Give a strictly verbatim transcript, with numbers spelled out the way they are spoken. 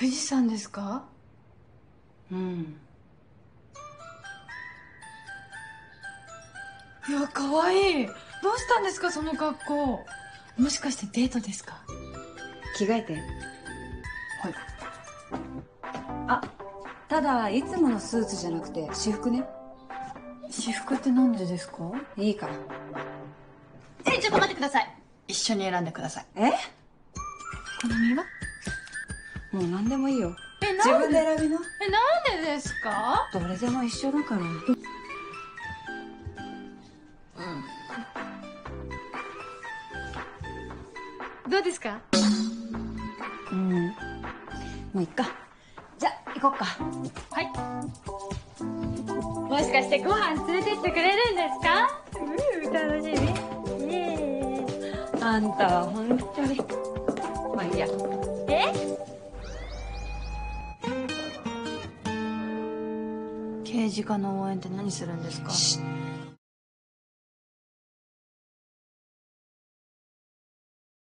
富士山ですか？うん。いや、かわいい。どうしたんですか、その格好。もしかしてデートですか？着替えて。はい。あ、ただいつものスーツじゃなくて私服ね。私服ってなんでですか？いいから。え、ちょっと待ってください。一緒に選んでください。え？好みは？もう何でもいいよ。え、自分で選びな。え、なんでですか？どれでも一緒だから。うん。どうですか？うん。もういっか。じゃあ行こっか。はい。もしかしてご飯連れてってくれるんですか？うん、楽しみ。イエーイ。あんたは本当に。まあいいや。え？刑事課の応援って何するんですか？